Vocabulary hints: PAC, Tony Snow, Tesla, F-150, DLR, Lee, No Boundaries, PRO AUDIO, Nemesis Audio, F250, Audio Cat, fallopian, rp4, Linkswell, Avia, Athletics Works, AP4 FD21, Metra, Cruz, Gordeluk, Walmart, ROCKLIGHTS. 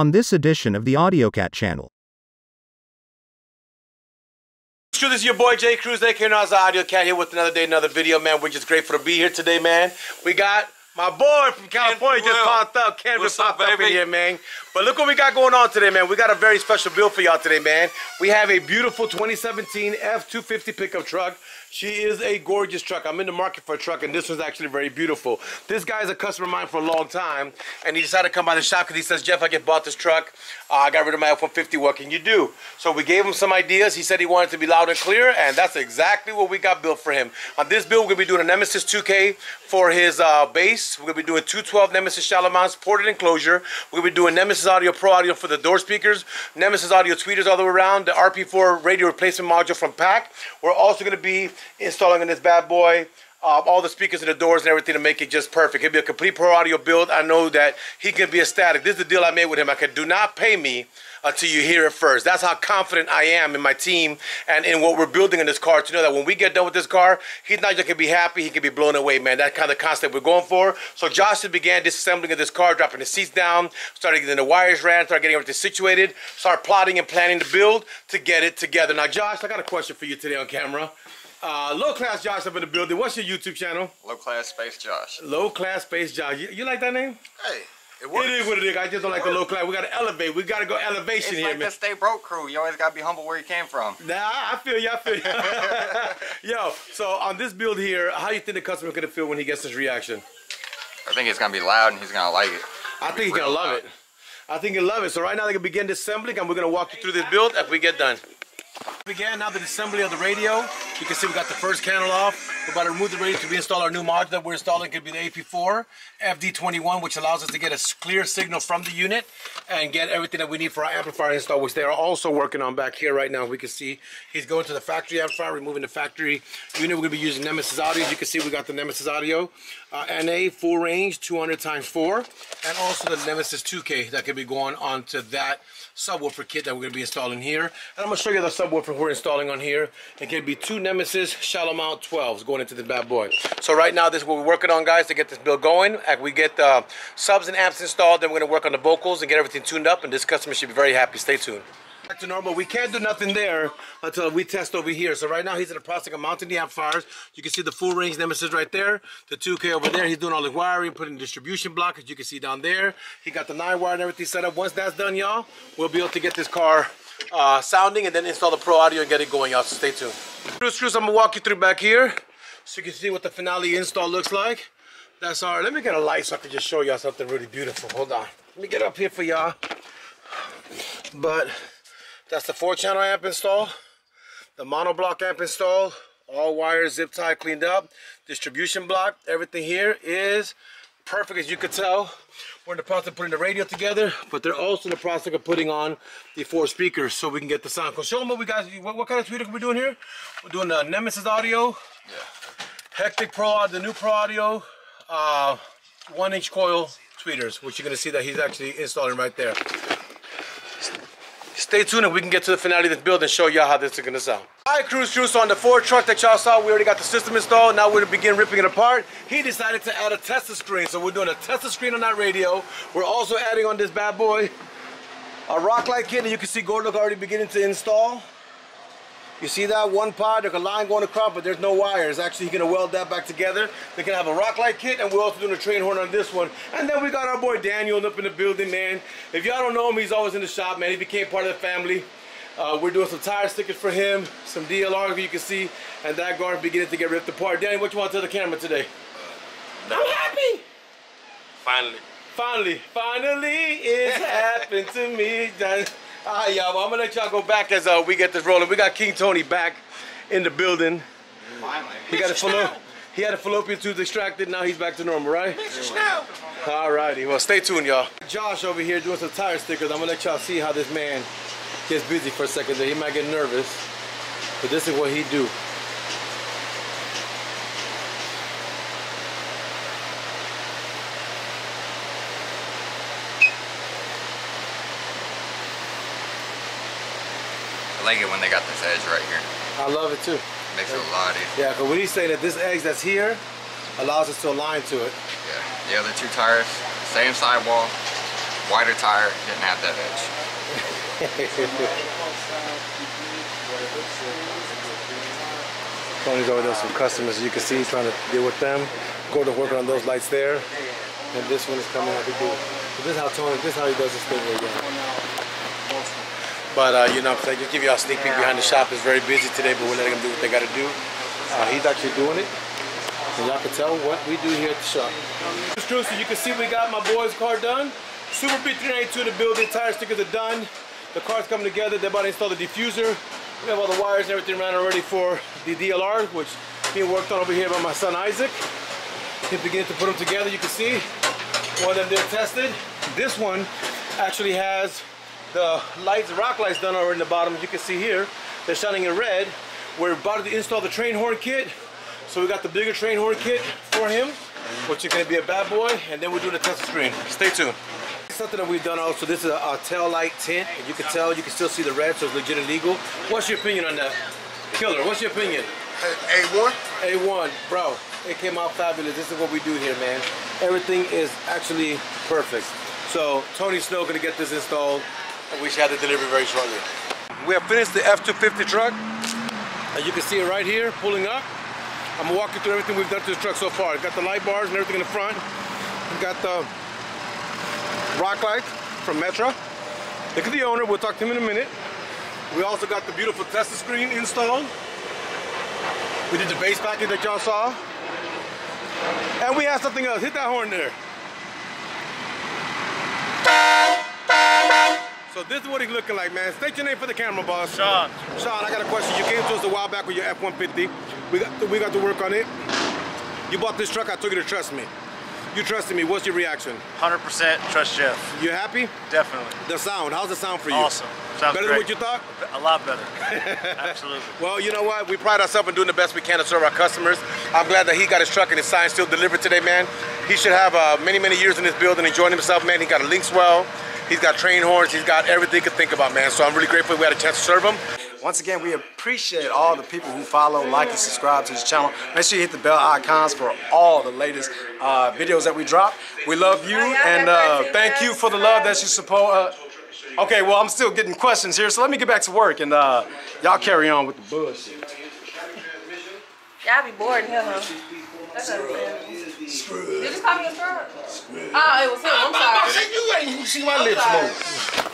on this edition of the Audio Cat channel. This is your boy Jay Cruz, aka Audio Cat, here with another day, another video, man. We're just grateful to be here today, man. We got my boy from California just popped up. Canvas popped up in here, man. But look what we got going on today, man. We got a very special build for y'all today, man. We have a beautiful 2017 F250 pickup truck. She is a gorgeous truck. I'm in the market for a truck, and this one's actually very beautiful. This guy's a customer of mine for a long time, and he decided to come by the shop because he says, Jeff, I just bought this truck. I got rid of my F-150. What can you do? So we gave him some ideas. He said he wanted to be loud and clear, and that's exactly what we got built for him. On this build, we're going to be doing a Nemesis 2K for his base. We're going to be doing 212 Nemesis shallow mounts, ported enclosure. We're going to be doing Nemesis Audio Pro Audio for the door speakers, Nemesis Audio tweeters all the way around, the rp4 radio replacement module from PAC. We're also going to be installing in this bad boy all the speakers and the doors and everything to make it just perfect. It'll be a complete pro audio build. I know that he can be ecstatic. This is the deal I made with him. I could do not pay me until you hear it first. That's how confident I am in my team and in what we're building in this car, to know that when we get done with this car, he's not just gonna be happy, he can be blown away, man. That kind of concept we're going for. So Josh began disassembling of this car, dropping the seats down, started getting the wires ran, started getting everything situated, started plotting and planning the build to get it together. Now, Josh, I got a question for you today on camera. Low Class Josh up in the building. What's your YouTube channel? Low Class Space Josh. Low Class Space Josh. You like that name? Hey, it works. It is what it is. I just don't like the low class. We gotta elevate. We gotta go elevation here, man. It's like the Stay Broke crew. You always gotta be humble where you came from. Nah, I feel you. I feel you. Yo, so on this build here, how you think the customer gonna feel when he gets his reaction? I think it's gonna be loud and he's gonna like it. I think he's gonna love it. I think he'll love it. So right now they're gonna begin assembling, and we're gonna walk you through this build after we get done. Began now the assembly of the radio. You can see we got the first candle off. We're about to remove the radio to reinstall our new module that we're installing. It could be the AP4 FD21, which allows us to get a clear signal from the unit and get everything that we need for our amplifier install, which they are also working on back here right now. We can see he's going to the factory amplifier, removing the factory unit. We're going to be using Nemesis Audio. As you can see, we got the Nemesis Audio NA full range 200x4, and also the Nemesis 2K that could be going onto that subwoofer kit that we're going to be installing here. And I'm going to show you the subwoofer we're installing on here. It can be two Nemesis shallow mount 12s going into the bad boy. So right now this is what we're working on, guys, to get this build going. After we get the subs and amps installed, then we're gonna work on the vocals and get everything tuned up, and this customer should be very happy. Stay tuned. Back to normal. We can't do nothing there until we test over here. So right now he's in the process of mounting the amplifiers. You can see the full range Nemesis right there, the 2K over there. He's doing all the wiring, putting the distribution block, as you can see down there. He got the 9-wire and everything set up. Once that's done, y'all, we'll be able to get this car sounding and then install the pro audio and get it going, y'all. So stay tuned. Cruz, I'm gonna walk you through back here so you can see what the finale install looks like. That's all right. Let me get a light so I can just show y'all something really beautiful. Hold on. Let me get up here for y'all. But that's the 4-channel amp install, the monoblock amp install, all wires zip tie cleaned up, distribution block. Everything here is perfect, as you could tell. We're in the process of putting the radio together, but they're also in the process of putting on the 4 speakers so we can get the sound. So show them what we got. What kind of tweeter are we doing here? We're doing the Nemesis Audio. Yeah. Hectic Pro, the new Pro Audio 1-inch coil tweeters, which you're going to see that he's actually installing right there. Stay tuned and we can get to the finale of this build and show y'all how this is going to sound. Alright, Cruz, so on the Ford truck that y'all saw, we already got the system installed. Now we're going to begin ripping it apart. He decided to add a Tesla screen, so we're doing a Tesla screen on that radio. We're also adding on this bad boy a rock light kit, and you can see Gordeluk already beginning to install. You see that one pod, there's a line going across, but there's no wires. Actually, you're gonna weld that back together. They're gonna have a rock light kit, and we're also doing a train horn on this one. And then we got our boy Daniel up in the building, man. If y'all don't know him, he's always in the shop, man. He became part of the family. We're doing some tire stickers for him, some DLR, you can see, and that guard beginning to get ripped apart. Danny, what you want to tell the camera today? I'm happy! Finally, it's happened to me. Alright, y'all, well, I'm gonna let y'all go back as we get this rolling. We got King Tony back in the building. Finally. He had a fallopian tube extracted, now he's back to normal, right? Alrighty, well, stay tuned, y'all. Josh over here doing some tire stickers. I'm gonna let y'all see how this man gets busy for a second there. He might get nervous, but this is what he do. I like it when they got this edge right here. I love it too. It makes it a lot easier. Yeah, because what he's saying, that this edge that's here allows us to align to it. Yeah, the other two tires, same sidewall, wider tire, didn't have that edge. Tony's over there with some customers, you can see he's trying to deal with them. Go to work on those lights there, and this one is coming out to do. So this is how Tony, this is how he does his thing right now. But you know, so just give you all a sneak peek behind the shop. It's very busy today, but we're letting them do what they got to do. He's actually doing it, and y'all can tell what we do here at the shop. Cruz, so you can see we got my boy's car done. Super B392 to build. The tire stickers are done. The car's coming together. They're about to install the diffuser. We have all the wires and everything ran already for the DLR, which being worked on over here by my son Isaac. He's beginning to put them together. You can see one of them they're tested. This one actually has the lights, rock lights done over in the bottom, as you can see here. They're shining in red. We're about to install the train horn kit. So we got the bigger train horn kit for him, which is gonna be a bad boy, and then we'll do the Tesla screen. Stay tuned. Something that we've done also, this is a tail light tint. If you can tell, you can still see the red, so it's legit and legal. What's your opinion on that? Killer, what's your opinion? A1? A1, bro, it came out fabulous. This is what we do here, man. Everything is actually perfect. So Tony Snow gonna get this installed. We should have the delivery very shortly. We have finished the F250 truck. And you can see it right here, pulling up. I'm gonna walk you through everything we've done to this truck so far. It's got the light bars and everything in the front. We've got the rock light from Metra. Look at the owner, we'll talk to him in a minute. We also got the beautiful Tesla screen installed. We did the base package that y'all saw. And we have something else, hit that horn there. So this is what he's looking like, man. State your name for the camera, boss. Sean. Sean, I got a question. You came to us a while back with your F-150. We got to work on it. You bought this truck, I told you to trust me. You trusted me, what's your reaction? 100% trust Jeff. You happy? Definitely. The sound, how's the sound for you? Awesome. Sounds better great. Than what you thought? A lot better. Absolutely. Well, you know what? We pride ourselves in doing the best we can to serve our customers. I'm glad that he got his truck and his sign still delivered today, man. He should have many years in this building enjoying himself, man. He got a Linkswell. He's got train horns, he's got everything you can think about, man. So I'm really grateful we had a chance to serve him. Once again, we appreciate all the people who follow, like, and subscribe to this channel. Make sure you hit the bell icons for all the latest videos that we drop. We love you, and thank you for the love that you support. Okay, well, I'm still getting questions here, so let me get back to work, and y'all carry on with the bullshit. Y'all be bored, huh? That's Screw. Did you call me a screw? Oh, it was him. I'm sorry. You ain't see my lips move.